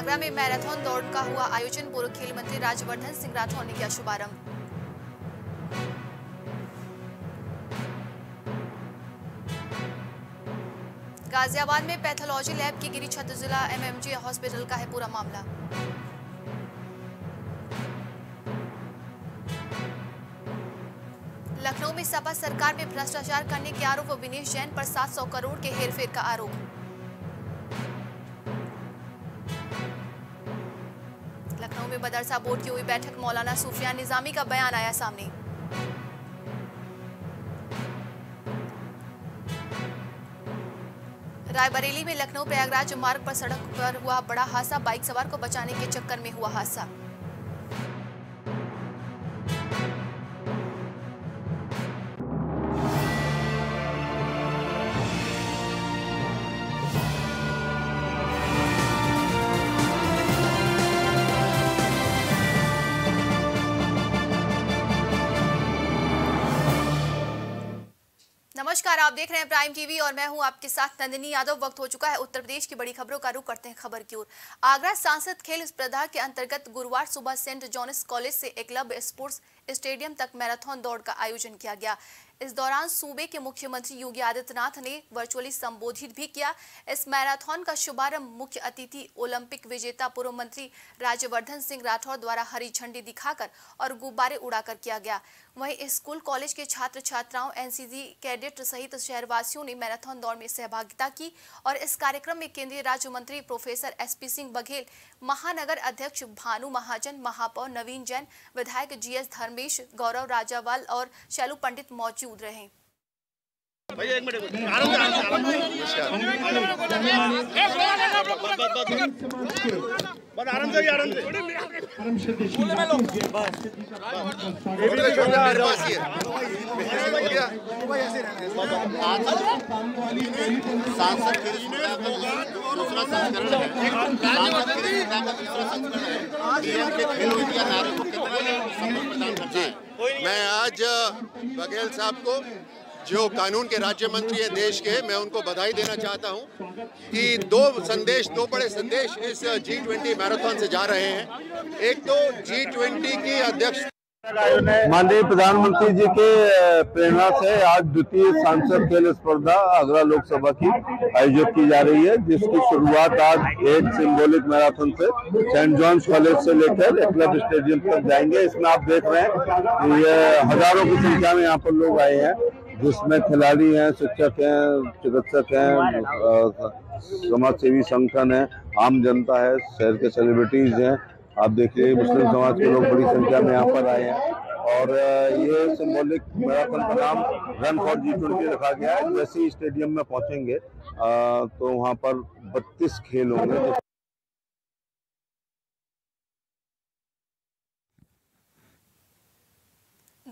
आगरा में मैराथन दौड़ का हुआ आयोजन। पूर्व खेल मंत्री राजवर्धन सिंह राठौर ने किया शुभारंभ। गाजियाबाद में पैथोलॉजी लैब की गिरी छत, जिला एमएमजी हॉस्पिटल का है पूरा मामला। लखनऊ में सपा सरकार में भ्रष्टाचार करने के आरोप, विनेश जैन पर 700 करोड़ के हेरफेर का आरोप। लखनऊ में मदरसा बोर्ड की हुई बैठक, मौलाना सुफियान निजामी का बयान आया सामने। रायबरेली में लखनऊ प्रयागराज मार्ग पर सड़क पर हुआ बड़ा हादसा, बाइक सवार को बचाने के चक्कर में हुआ हादसा। नमस्कार, आप देख रहे हैं प्राइम टीवी और मैं हूं आपके साथ नंदिनी यादव। वक्त हो चुका है उत्तर प्रदेश की बड़ी खबरों का, रुख करते हैं खबर की ओर। आगरा सांसद खेल स्पर्धा के अंतर्गत गुरुवार सुबह सेंट जोनस कॉलेज से एकलव्य स्पोर्ट्स स्टेडियम तक मैराथन दौड़ का आयोजन किया गया। इस दौरान सूबे के मुख्यमंत्री योगी आदित्यनाथ ने वर्चुअली संबोधित भी किया। इस मैराथन का शुभारंभ मुख्य अतिथि ओलंपिक विजेता पूर्व मंत्री राजवर्धन सिंह राठौर द्वारा हरी झंडी दिखाकर और गुब्बारे उड़ाकर किया गया। वहीं स्कूल कॉलेज के छात्र छात्राओं, एनसीसी कैडेट सहित शहरवासियों ने मैराथन दौड़ में सहभागिता की और इस कार्यक्रम में केंद्रीय राज्य मंत्री प्रोफेसर एस सिंह बघेल, महानगर अध्यक्ष भानु महाजन, महापौर नवीन जैन, विधायक जी धर्मेश, गौरव राजावाल और शैलू पंडित मौजूद रहे। भैया एक मिनट, आराम। मैं आज बघेल साहब को, जो कानून के राज्य मंत्री है देश के, मैं उनको बधाई देना चाहता हूं कि दो बड़े संदेश इस G20 मैराथन से जा रहे हैं। एक तो G20 की अध्यक्ष माननीय प्रधानमंत्री जी के प्रेरणा से आज द्वितीय सांसद खेल स्पर्धा आगरा लोकसभा की आयोजित की जा रही है, जिसकी शुरुआत आज एक सिंबॉलिक मैराथन से सेंट जोन्स कॉलेज से लेकर एकलव्य स्टेडियम तक जाएंगे। इसमें आप देख रहे हैं ये हजारों की संख्या में यहाँ पर लोग आए हैं, जिसमें खिलाड़ी हैं, शिक्षक हैं, चिकित्सक हैं, समाजसेवी संगठन है, आम जनता है, शहर के सेलिब्रिटीज हैं। आप देखिए मुस्लिम समाज के लोग बड़ी संख्या में यहाँ पर आए हैं और ये सिंबॉलिक मैराथन का नाम रन फॉर G20 रखा गया है। जैसे ही स्टेडियम में पहुँचेंगे तो वहाँ पर 32 खेल होंगे।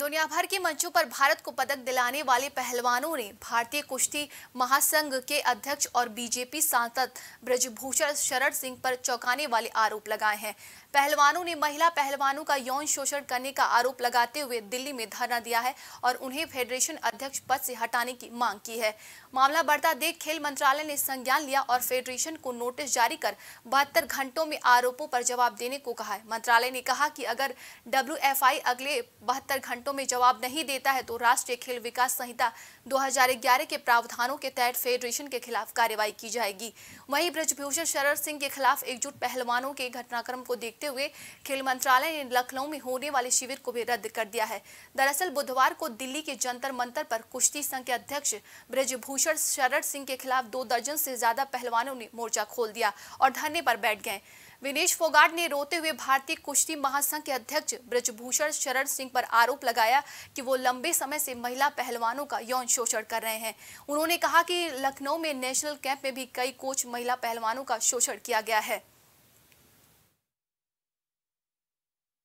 दुनिया भर के मंचों पर भारत को पदक दिलाने वाले पहलवानों ने भारतीय कुश्ती महासंघ के अध्यक्ष और बीजेपी सांसद ब्रजभूषण शरण सिंह पर चौंकाने वाले आरोप लगाए हैं। पहलवानों ने महिला पहलवानों का यौन शोषण करने का आरोप लगाते हुए दिल्ली में धरना दिया है और उन्हें फेडरेशन अध्यक्ष पद से हटाने की मांग की है। मामला बढ़ता देख खेल मंत्रालय ने संज्ञान लिया और फेडरेशन को नोटिस जारी कर 72 घंटों में आरोपों पर जवाब देने को कहा है। मंत्रालय ने कहा कि अगर WFI अगले 72 घंटों में जवाब नहीं देता है तो राष्ट्रीय खेल विकास संहिता 2011 के प्रावधानों के तहत फेडरेशन के खिलाफ कार्रवाई की जाएगी। वहीं ब्रजभूषण शरण सिंह के खिलाफ एकजुट पहलवानों के घटनाक्रम को देखते हुए खेल मंत्रालय ने लखनऊ में होने वाले शिविर को भी रद्द कर दिया है। दरअसल बुधवार को दिल्ली के जंतर मंतर पर कुश्ती संघ के अध्यक्ष ब्रजभूषण शरण सिंह के खिलाफ 2 दर्जन से ज्यादा पहलवानों ने मोर्चा खोल दिया और धरने पर बैठ गए। विनेश फोगाट ने रोते हुए भारतीय कुश्ती महासंघ के अध्यक्ष ब्रजभूषण शरण सिंह पर आरोप लगाया कि वो लंबे समय से महिला पहलवानों का यौन शोषण कर रहे हैं। उन्होंने कहा कि लखनऊ में नेशनल कैंप में भी कई कोच महिला पहलवानों का शोषण किया गया है।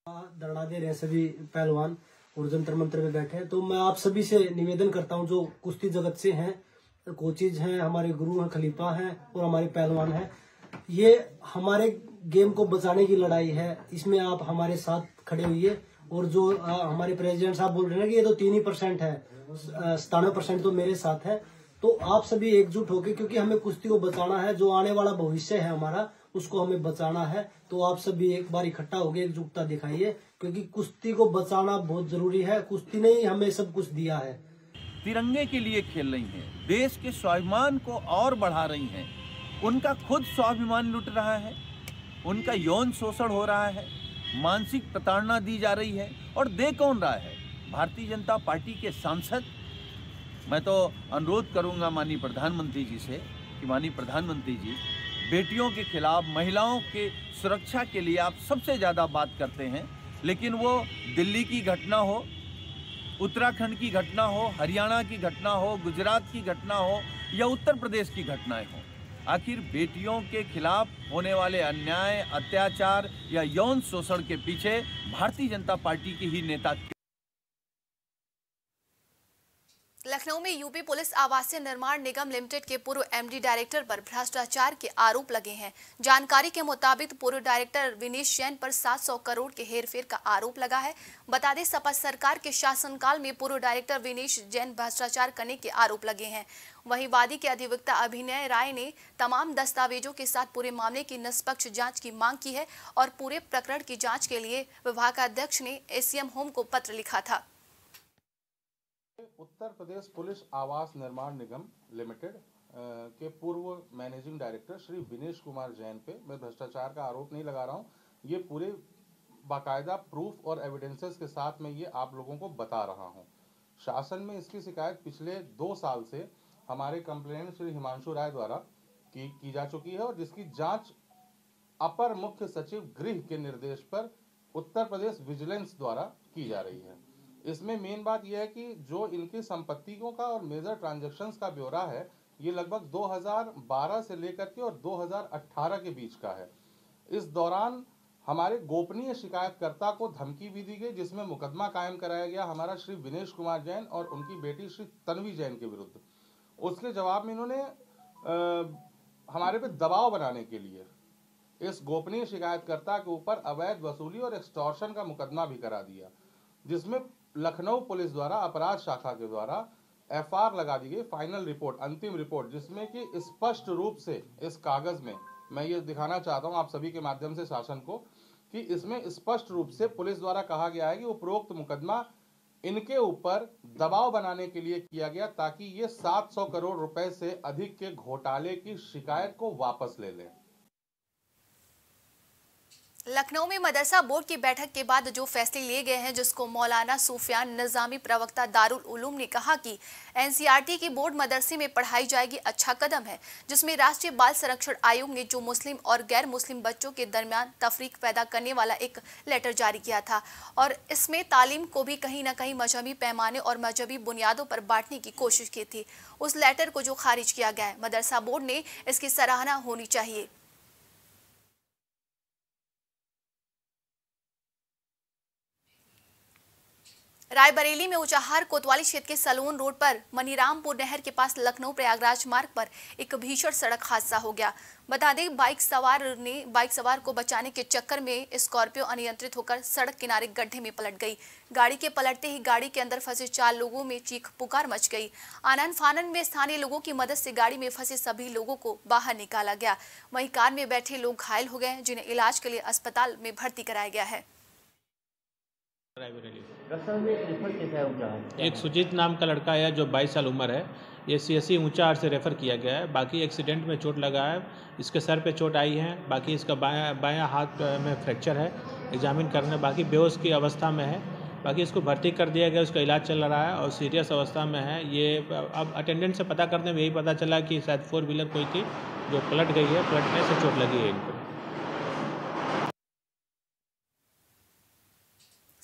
धरना दे रहे सभी पहलवान और जंतर मंतर में बैठे हैं, तो मैं आप सभी से निवेदन करता हूं, जो कुश्ती जगत से हैं, कोचिज हैं, हमारे गुरु हैं, खलीफा हैं और हमारे पहलवान हैं, ये हमारे गेम को बचाने की लड़ाई है। इसमें आप हमारे साथ खड़े हुए और जो हमारे प्रेसिडेंट साहब बोल रहे हैं कि ये तो 3% है, 97% तो मेरे साथ है, तो आप सभी एकजुट होके, क्योंकि हमें कुश्ती को बचाना है। जो आने वाला भविष्य है हमारा, उसको हमें बचाना है। तो आप सभी एक बार इकट्ठा होकर एकजुटता दिखाइए, क्योंकि कुश्ती को बचाना बहुत जरूरी है। कुश्ती ने ही हमें सब कुछ दिया है। तिरंगे के लिए खेल रही हैं, देश के स्वाभिमान को और बढ़ा रही हैं। उनका खुद स्वाभिमान लुट रहा है, उनका यौन शोषण हो रहा है, मानसिक प्रताड़ना दी जा रही है। और दे कौन रहा है? भारतीय जनता पार्टी के सांसद। मैं तो अनुरोध करूंगा माननीय प्रधानमंत्री जी से कि माननीय प्रधानमंत्री जी, बेटियों के खिलाफ, महिलाओं के सुरक्षा के लिए आप सबसे ज़्यादा बात करते हैं, लेकिन वो दिल्ली की घटना हो, उत्तराखंड की घटना हो, हरियाणा की घटना हो, गुजरात की घटना हो या उत्तर प्रदेश की घटनाएं हों, आखिर बेटियों के खिलाफ होने वाले अन्याय, अत्याचार या यौन शोषण के पीछे भारतीय जनता पार्टी की ही नेता। लखनऊ में यूपी पुलिस आवासीय निर्माण निगम लिमिटेड के पूर्व एमडी डायरेक्टर पर भ्रष्टाचार के आरोप लगे हैं। जानकारी के मुताबिक पूर्व डायरेक्टर विनेश जैन पर 700 करोड़ के हेरफेर का आरोप लगा है। बता दें, सपा सरकार के शासनकाल में पूर्व डायरेक्टर विनेश जैन भ्रष्टाचार करने के आरोप लगे हैं। वहीं वादी के अधिवक्ता अभिनय राय ने तमाम दस्तावेजों के साथ पूरे मामले की निष्पक्ष जांच की मांग की है और पूरे प्रकरण की जांच के लिए विभागाध्यक्ष ने एसीएम होम को पत्र लिखा था। उत्तर प्रदेश पुलिस आवास निर्माण निगम लिमिटेड के पूर्व मैनेजिंग डायरेक्टर श्री विनेश कुमार जैन पे मैं भ्रष्टाचार का आरोप नहीं लगा रहा हूं, ये पूरे बाकायदा प्रूफ और एविडेंसेस के साथ में ये आप लोगों को बता रहा हूं। शासन में इसकी शिकायत पिछले 2 साल से हमारे कंप्लेनेंट श्री हिमांशु राय द्वारा की जा चुकी है और जिसकी जाँच अपर मुख्य सचिव गृह के निर्देश पर उत्तर प्रदेश विजिलेंस द्वारा की जा रही है। इसमें मेन बात यह है कि जो इनकी संपत्तियों का और मेजर ट्रांजैक्शंस का ब्यौरा है, ये लगभग 2012 से लेकर के और 2018 के बीच का है। इस दौरान हमारे गोपनीय शिकायतकर्ता को धमकी भी दी गई, जिसमें मुकदमा कायम कराया गया हमारा श्री विनेश कुमार जैन और उनकी बेटी श्री तनवी जैन के विरुद्ध। उसके जवाब में इन्होंने हमारे पे दबाव बनाने के लिए इस गोपनीय शिकायतकर्ता के ऊपर अवैध वसूली और एक्सटॉर्शन का मुकदमा भी करा दिया, जिसमें लखनऊ पुलिस द्वारा अपराध शाखा के द्वारा एफआईआर लगा दी गई, फाइनल रिपोर्ट, अंतिम रिपोर्ट, जिसमें कि स्पष्ट रूप से इस कागज में मैं ये दिखाना चाहता हूं आप सभी के माध्यम से शासन को कि इसमें स्पष्ट रूप से पुलिस द्वारा कहा गया है कि उपरोक्त मुकदमा इनके ऊपर दबाव बनाने के लिए किया गया ताकि ये 700 करोड़ रुपए से अधिक के घोटाले की शिकायत को वापस ले लें। लखनऊ में मदरसा बोर्ड की बैठक के बाद जो फैसले लिए गए हैं, जिसको मौलाना सुफियान निजामी प्रवक्ता दारुल उलूम ने कहा कि एनसीईआरटी की बोर्ड मदरसे में पढ़ाई जाएगी, अच्छा कदम है, जिसमें राष्ट्रीय बाल संरक्षण आयोग ने जो मुस्लिम और गैर मुस्लिम बच्चों के दरमियान तफरीक पैदा करने वाला एक लेटर जारी किया था और इसमें तालीम को भी कहीं ना कहीं मजहबी पैमाने और मजहबी बुनियादों पर बांटने की कोशिश की थी। उस लेटर को जो खारिज किया गया है, मदरसा बोर्ड ने इसकी सराहना होनी चाहिए। रायबरेली में उचाहार कोतवाली क्षेत्र के सलून रोड पर मनीरामपुर नहर के पास लखनऊ प्रयागराज मार्ग पर एक भीषण सड़क हादसा हो गया। बता दें, बाइक सवार को बचाने के चक्कर में स्कॉर्पियो अनियंत्रित होकर सड़क किनारे गड्ढे में पलट गई। गाड़ी के पलटते ही गाड़ी के अंदर फंसे 4 लोगों में चीख पुकार मच गई। आनन फानन में स्थानीय लोगों की मदद से गाड़ी में फंसे सभी लोगों को बाहर निकाला गया। वहीं कार में बैठे लोग घायल हो गए, जिन्हें इलाज के लिए अस्पताल में भर्ती कराया गया है। एक सुजीत नाम का लड़का है जो 22 साल उम्र है, ये सीएससी ऊंचाहार से रेफर किया गया है। बाकी एक्सीडेंट में चोट लगा है, इसके सर पे चोट आई है, बाकी इसका बायां हाथ में फ्रैक्चर है, एग्जामिन करने बाकी बेहोश की अवस्था में है, बाकी इसको भर्ती कर दिया गया, उसका इलाज चल रहा है और सीरियस अवस्था में है। ये अब अटेंडेंट से पता करने में यही पता चला कि शायद 4 व्हीलर कोई थी जो पलट गई है, पलटने से चोट लगी है इनको।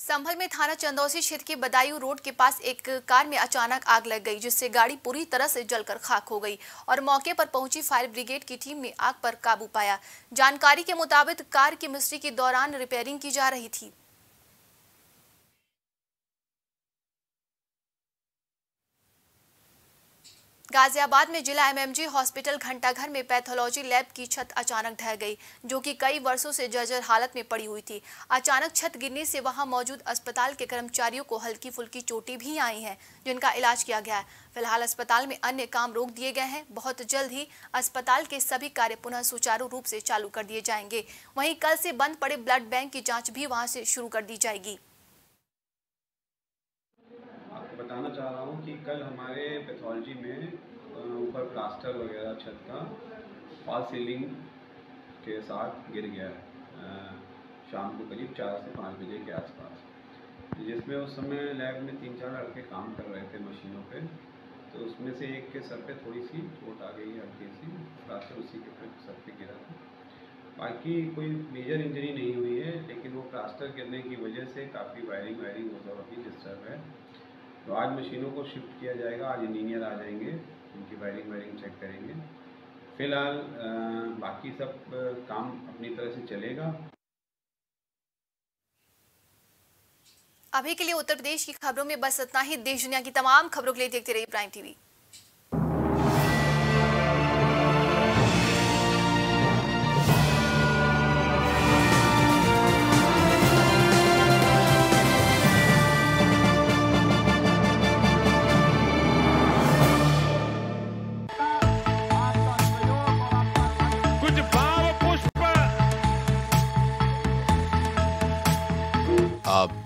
संभल में थाना चंदौसी क्षेत्र के बदायूं रोड के पास एक कार में अचानक आग लग गई, जिससे गाड़ी पूरी तरह से जलकर खाक हो गई और मौके पर पहुंची फायर ब्रिगेड की टीम ने आग पर काबू पाया। जानकारी के मुताबिक कार की मिस्त्री के दौरान रिपेयरिंग की जा रही थी। गाजियाबाद में जिला एमएमजी हॉस्पिटल घंटाघर में पैथोलॉजी लैब की छत अचानक ढह गई, जो कि कई वर्षों से जर्जर हालत में पड़ी हुई थी। अचानक छत गिरने से वहां मौजूद अस्पताल के कर्मचारियों को हल्की फुल्की चोटें भी आई हैं, जिनका इलाज किया गया है। फिलहाल अस्पताल में अन्य काम रोक दिए गए हैं। बहुत जल्द ही अस्पताल के सभी कार्य पुनः सुचारू रूप से चालू कर दिए जाएंगे। वहीं कल से बंद पड़े ब्लड बैंक की जाँच भी वहाँ से शुरू कर दी जाएगी। बताना चाह रहा हूँ कि कल हमारे पैथोलॉजी में ऊपर प्लास्टर वगैरह छत का फॉल सीलिंग के साथ गिर गया है शाम को करीब 4 से 5 बजे के आसपास, जिसमें उस समय लैब में 3-4 लड़के काम कर रहे थे मशीनों पे। तो उसमें से एक के सर पे थोड़ी सी चोट आ गई, हल्की सी, प्लास्टर उसी के सर पे गिरा था। बाकी कोई मेजर इंजरी नहीं हुई है, लेकिन वो प्लास्टर गिरने की वजह से काफ़ी वायरिंग वो सब अभी डिस्टर्ब है। तो आज मशीनों को शिफ्ट किया जाएगा, आज इंजीनियर आ जाएंगे, उनकी वायरिंग चेक करेंगे। फिलहाल बाकी सब काम अपनी तरह से चलेगा। अभी के लिए उत्तर प्रदेश की खबरों में बस इतना ही। देश दुनिया की तमाम खबरों के लिए देखते रहिए प्राइम टीवी। आप